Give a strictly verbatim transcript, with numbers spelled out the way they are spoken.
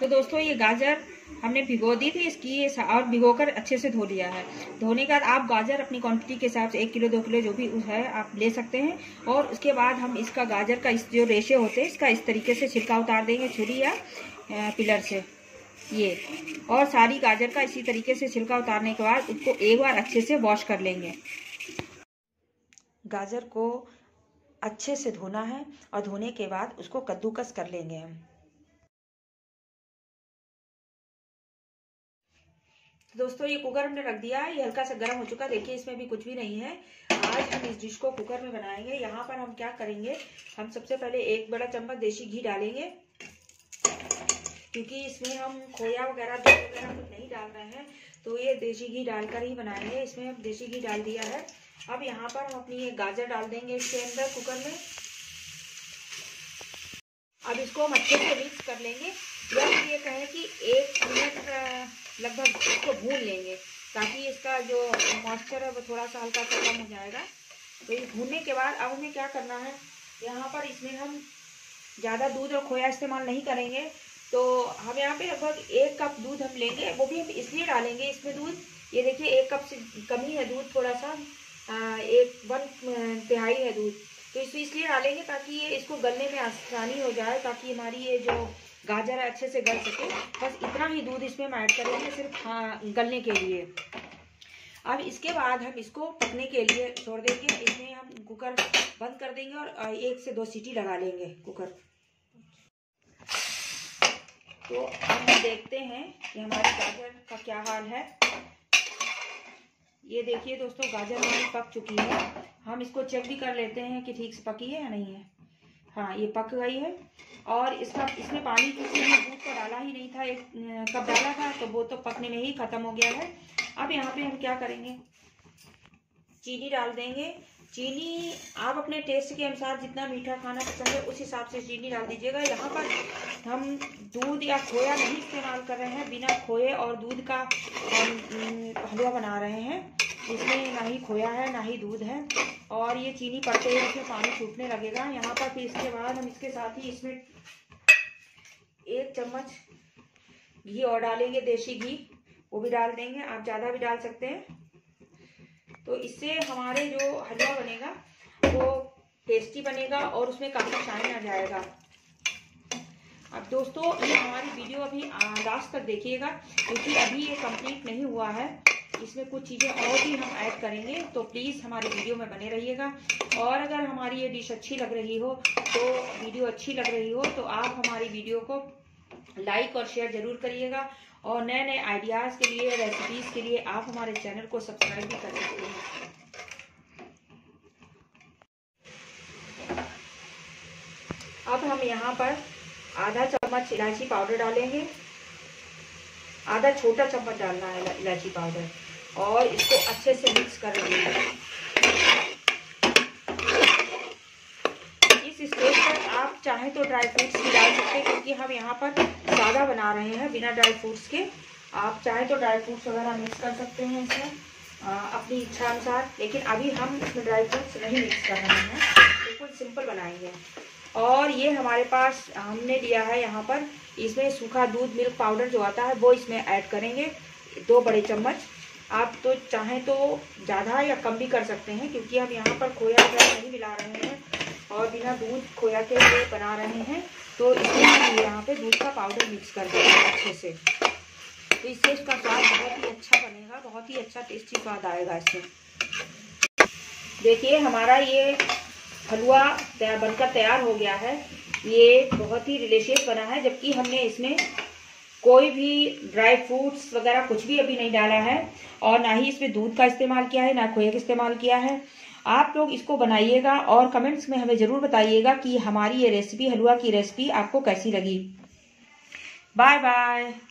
तो दोस्तों ये गाजर हमने भिगो दी थी इसकी, ये और भिगोकर अच्छे से धो लिया है। धोने के बाद आप गाजर अपनी क्वांटिटी के हिसाब से एक किलो दो किलो जो भी है आप ले सकते हैं। और उसके बाद हम इसका गाजर का इस जो रेशे होते हैं इसका इस तरीके से छिलका उतार देंगे छुरी या पिलर से, ये। और सारी गाजर का इसी तरीके से छिलका उतारने के बाद उसको एक बार अच्छे से वॉश कर लेंगे। गाजर को अच्छे से धोना है और धोने के बाद उसको कद्दूकस कर लेंगे हम। दोस्तों ये कुकर हमने रख दिया, ये हल्का सा गर्म हो चुका, देखिए इसमें भी कुछ भी नहीं है। आज हम इस डिश को कुकर में बनाएंगे। यहाँ पर हम क्या करेंगे, हम सबसे पहले एक बड़ा चम्मच देसी घी डालेंगे, क्योंकि इसमें हम खोया वगैरह दूध वगैरह कुछ नहीं डाल रहे हैं, तो ये देसी घी डालकर ही बनाएंगे। इसमें हम देसी घी डाल दिया है। अब यहाँ पर हम अपनी ये गाजर डाल देंगे इसके अंदर कुकर में। अब इसको हम अच्छे से मिक्स कर लेंगे, या ये कहें कि एक मिनट लगभग इसको भून लेंगे, ताकि इसका जो मॉइस्चर है वो थोड़ा सा हल्का सा कम हो जाएगा। तो ये भूनने के बाद अब हमें क्या करना है, यहाँ पर इसमें हम ज़्यादा दूध और खोया इस्तेमाल नहीं करेंगे। तो हम यहाँ पे लगभग एक कप दूध हम लेंगे, वो भी हम इसलिए डालेंगे इसमें दूध, ये देखिए एक कप से कम ही है दूध, थोड़ा सा आ, एक वन तिहाई है दूध। तो इसको इसलिए डालेंगे ताकि ये इसको गलने में आसानी हो जाए, ताकि हमारी ये जो गाजर है अच्छे से गल सके। बस इतना ही दूध इसमें हम ऐड करेंगे सिर्फ, हाँ, गलने के लिए। अब इसके बाद हम इसको पकने के लिए छोड़ देंगे। इसमें हम कुकर बंद कर देंगे और एक से दो सीटी लगा लेंगे कुकर। तो अब हम देखते हैं कि हमारे गाजर का क्या हाल है। ये देखिए दोस्तों गाजर हमारी पक चुकी है, हम इसको चेक भी कर लेते हैं कि ठीक से पकी है या नहीं है। हाँ ये पक गई है। और इसका इसमें पानी क्योंकि दूध को डाला ही नहीं था, एक कप डाला था, तो वो तो पकने में ही खत्म हो गया है। अब यहाँ पे हम क्या करेंगे, चीनी डाल देंगे। चीनी आप अपने टेस्ट के अनुसार जितना मीठा खाना पसंद है उस हिसाब से चीनी डाल दीजिएगा। यहाँ पर हम दूध या खोया नहीं इस्तेमाल कर रहे हैं, बिना खोए और दूध का हलवा बना रहे हैं, इसमें ना ही खोया है ना ही दूध है। और ये चीनी पड़ते ही इसमें पानी छूटने लगेगा। यहाँ पर फिर इसके बाद हम इसके साथ ही इसमें एक चम्मच घी और डालेंगे, देसी घी वो भी डाल देंगे, आप ज़्यादा भी डाल सकते हैं। तो इससे हमारे जो हलवा बनेगा वो टेस्टी बनेगा और उसमें काफ़ी शाइन आ जाएगा। अब दोस्तों ये हमारी वीडियो अभी लास्ट तक देखिएगा, क्योंकि अभी ये कंप्लीट नहीं हुआ है, इसमें कुछ चीज़ें और भी हम ऐड करेंगे। तो प्लीज़ हमारी वीडियो में बने रहिएगा। और अगर हमारी ये डिश अच्छी लग रही हो, तो वीडियो अच्छी लग रही हो तो आप हमारी वीडियो को लाइक और शेयर ज़रूर करिएगा। और नए नए आइडियाज़ के लिए, रेसिपीज़ के लिए आप हमारे चैनल को सब्सक्राइब भी कर सकते हैं। अब हम यहाँ पर आधा चम्मच इलायची पाउडर डालेंगे, आधा छोटा चम्मच डालना है इलायची पाउडर, और इसको अच्छे से मिक्स कर लेंगे। इस स्टेज पर आप चाहें तो ड्राई फ्रूट्स भी डाल सकते हैं, क्योंकि हम यहाँ पर सादा बना रहे हैं बिना ड्राई फ्रूट्स के। आप चाहे तो ड्राई फ्रूट्स वगैरह मिक्स कर सकते हैं इसमें अपनी इच्छा अनुसार, लेकिन अभी हम इसमें ड्राई फ्रूट्स नहीं मिक्स कर रहे हैं, बिल्कुल सिंपल बनाएंगे। और ये हमारे पास हमने लिया है यहाँ पर, इसमें सूखा दूध मिल्क पाउडर जो आता है वो इसमें ऐड करेंगे, दो बड़े चम्मच। आप तो चाहें तो ज़्यादा या कम भी कर सकते हैं, क्योंकि हम यहाँ पर खोया वगैरह नहीं मिला रहे हैं और बिना दूध खोया के लिए बना रहे हैं, तो इसमें हम यहाँ पे दूध का पाउडर मिक्स कर देंगे अच्छे से। तो इससे इसका स्वाद बहुत ही अच्छा बनेगा, बहुत ही अच्छा टेस्टी स्वाद आएगा इसमें। देखिए हमारा ये हलवा तैयार बनकर तैयार हो गया है। ये बहुत ही डिलीशियस बना है, जबकि हमने इसमें कोई भी ड्राई फ्रूट्स वगैरह कुछ भी अभी नहीं डाला है, और ना ही इसमें दूध का इस्तेमाल किया है ना खोए का इस्तेमाल किया है। आप लोग इसको बनाइएगा और कमेंट्स में हमें ज़रूर बताइएगा कि हमारी ये रेसिपी, हलवा की रेसिपी आपको कैसी लगी। Bye bye.